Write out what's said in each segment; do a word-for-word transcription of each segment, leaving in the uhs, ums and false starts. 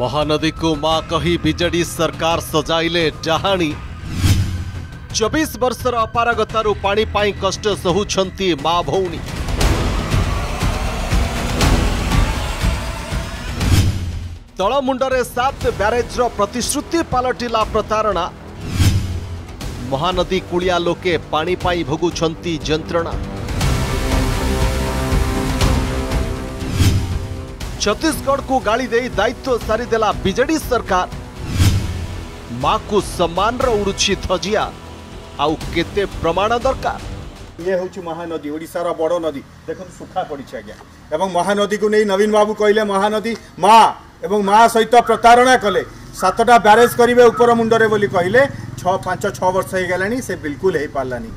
महानदी को मां कही बीजेडी सरकार सजाइले डहाणी। चौबीस वर्षर अपारगतारू पानी पाई कष्ट सहुछंती मां भौणी। तळमुंडरे सात ब्यारेजर प्रतिश्रुति पालटिला प्रतारणा। महानदी कूलिया लोके पानी पाई भोगुछंती जंत्रणा। छत्तीसगढ़ को गाली दे दायित्व सारीदेला बीजेडी सरकार। माँ को सम्मान उड़ुची धजिया आउ केते प्रमाण दरकार। ये हूँ महानदी ओडिशार बड़ नदी देख सुखा पड़ी आज्ञा एवं महानदी को नहीं नवीन बाबू कहले महानदी माँ एवं माँ सहित प्रतारणा कले सातटा ब्यारेज करेंगे ऊपर मुंडरे बोली कहले पांच छह वर्ष हो गलानी से बिल्कुल हो पारानी।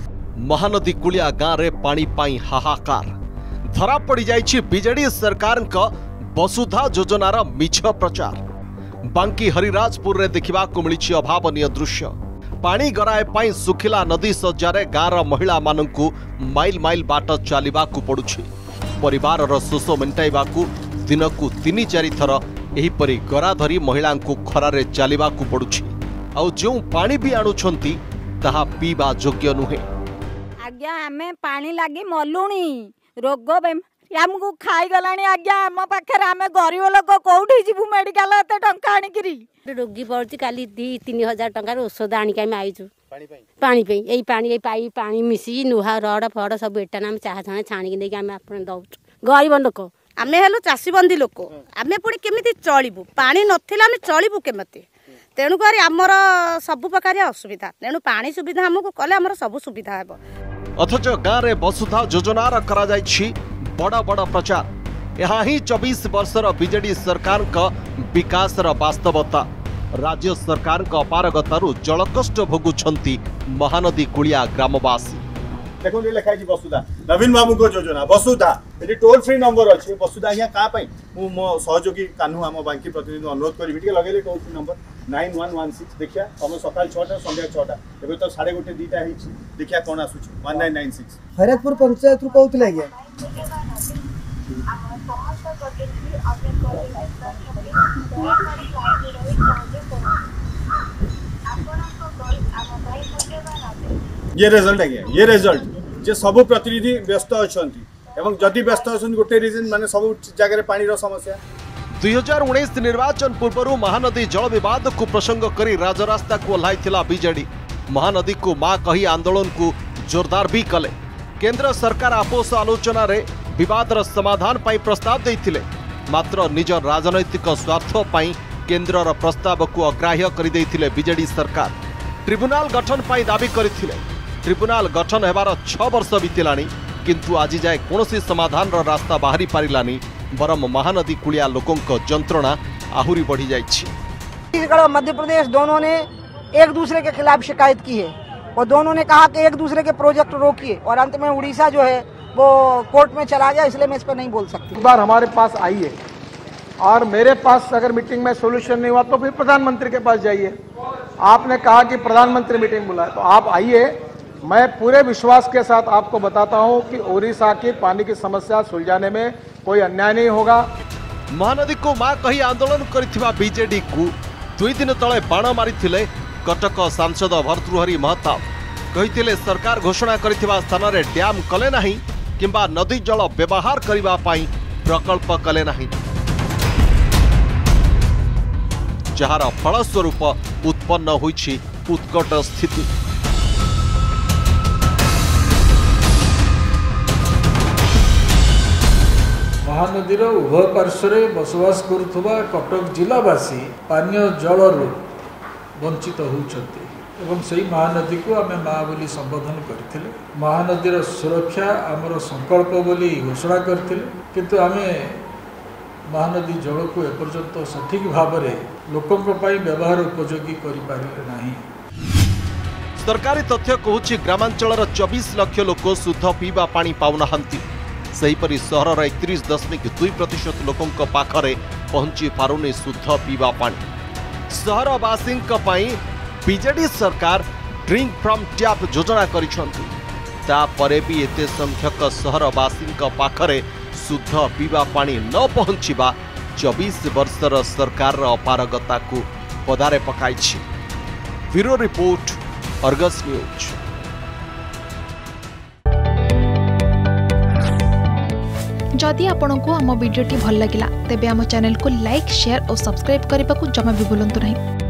महानदी कूलिया गाँव में पानी पाई हाहाकार। धरा पड़ जाइए बीजेडी सरकार वसुधा योजनार मिछ प्रचार। बांकी हरिराजपुर रे देखा मिली अभावनीय दृश्य। पानी गराए पाई सुखिला नदी सज्जारे गाँव महिला मानू माइल माइल बाट चलवा पड़ुछि। परिवार शोष मेटाइवा दिन को तीन चार थर एहीपरी गरा धरी महिला खरारे चलवा पड़ुछि। आ जो पानी भी आणुछंती ताहा पीबा योग्य नुहे। आज्ञा आमे पानी लागी मलुणी रोग आमको खाईगलाणी। आज्ञा आम पाखे आम गरीब लोक कौटी जीवु मेडिकल एत टंका आनिकी रोगी पड़ी का दी तीन हजार टकर औषध आणिकी आम आईचु पानी पे यही पानी पाई पानी मिसी नुहा रड फड़ सब एटान आम चाह छाणे छाणी देक आम आप दौच गरीब लोक आम हेलो चाषीबंदी लोक आम पुणी केमी चलू पा ना आम चलू केमी तेणुक आमर सब प्रकार असुविधा तेणु पा सुविधा आमको कले आम सब सुविधा हे। अथच गाँव में वसुधा योजनार करा बड़ा बड़ा प्रचार। यहाँ ही चौबीस वर्षर बीजेडी सरकार का विकास वास्तवता। राज्य सरकार का अपारगतारू जलकष्ट भोगुछंती महानदी कूलिया ग्रामवासी। देखो ये लिखा है वसुधा नवीन बाबू को योजना वसुधा ये टोल फ्री नंबर अच्छे वसुधा यहाँ क्या मो सहयोगी कान्हू आम बांकी प्रतिनिधि अनुरोध करी लगे toll free number nine one one six देखिया तुम सकाल छटा संध्या छटा एवं तो साढ़े गोटे दुईटा है देखिया कौन आसूस one nine nine six Harirajpur panchayat रू कहते हैं। ये रिजल्ट आज्ञा ये रिजल्ट जे सब प्रतिनिधि व्यस्त अच्छा एवं जदि व्यस्त अच्छा गोटे रिजन माने सब जगह पानी समस्या। दुई हजार उन्नीस निर्वाचन पूर्व महानदी जल विवाद को प्रसंग करी राजरास्ता को ओह्लाइथिला बीजेडी। महानदी को मां कही आंदोलन को जोरदार भी कले। केंद्र सरकार आपोष आलोचना रे विवादर समाधान पाई प्रस्ताव देथिले मात्र निज राजनैतिक स्वार्थ पाई केंद्रर प्रस्ताव को अग्राह्य करि देथिले बीजेडी सरकार। ट्रिब्यूनल गठन पाई दाबी करिथिले। ट्रिब्यूनल गठन हेबार छह वर्ष बीतिलानी किंतु आज जाए कोनोसी समाधान रा रास्ता बाहरी पारिलानी। बरम महानदी कूलिया लोकों को जंत्रणा आहुरी बढ़ी जाए। छत्तीसगढ़ मध्य प्रदेश दोनों ने एक दूसरे के खिलाफ शिकायत की है और दोनों ने कहा कि एक दूसरे के प्रोजेक्ट रोकिए और अंत में उड़ीसा जो है वो कोर्ट में चला गया इसलिए मैं इस पर नहीं बोल सकती। एक बार हमारे पास आइए और मेरे पास अगर मीटिंग में सोल्यूशन नहीं हुआ तो फिर प्रधानमंत्री के पास जाइए। आपने कहा कि प्रधानमंत्री मीटिंग बुलाए तो आप आइए। मैं पूरे विश्वास के साथ आपको बताता हूं कि ओडिशा की पानी की समस्या सुलझाने में कोई अन्याय नहीं होगा। महानदी को मां कही आंदोलन करिथिबा बीजेडी को दुई दिन तले बाण मारिथिले कटक सांसद भर्तृहरि महताब। कहिथिले सरकार घोषणा करिथिबा स्थान रे डैम कले नहीं किंबा नदी जल व्यवहार करिबा पई प्रकल्प कले नहीं जहार फलस्वरूप उत्पन्न होईछि उत्कट स्थिति। महानदीर उभय पार्श्वे बसवास करुवा कटक जिलावासी पानीय जलरू वंचित होती एवं से महानदी को आम माँ बोली संबोधन करते। महानदीर सुरक्षा आमर संकल्प बोली घोषणा करते किंतु आमे महानदी जल को एपर्यंत सठिक भाव में लोकों व्यवहार उपयोगी करें ना। सरकारी तथ्य कहूँ ग्रामांचल चौबीस लाख लोक शुद्ध पीवा पानी पाऊना। सेहीपरि सहरर एकतीस दशमिक दुई प्रतिशत लोकों पाखरे पहुंची पारुनी शुद्ध पीवा पानी। सहरवासी बीजेडी सरकार ड्रिंक फ्रॉम टैप योजना करिसेंती। तापरे भी एते संख्यक सहरवासी पाखरे शुद्ध पीवा पानी न पहुंचवा चौबीस वर्षर सरकार अपारगता को पदारे पकाई। Bureau report, Argus news. जदि आपंक आम भिड्टे भल लगा तेब आम चैनल को लाइक, शेयर और सब्सक्राइब करने को जमा भी भूलु नहीं।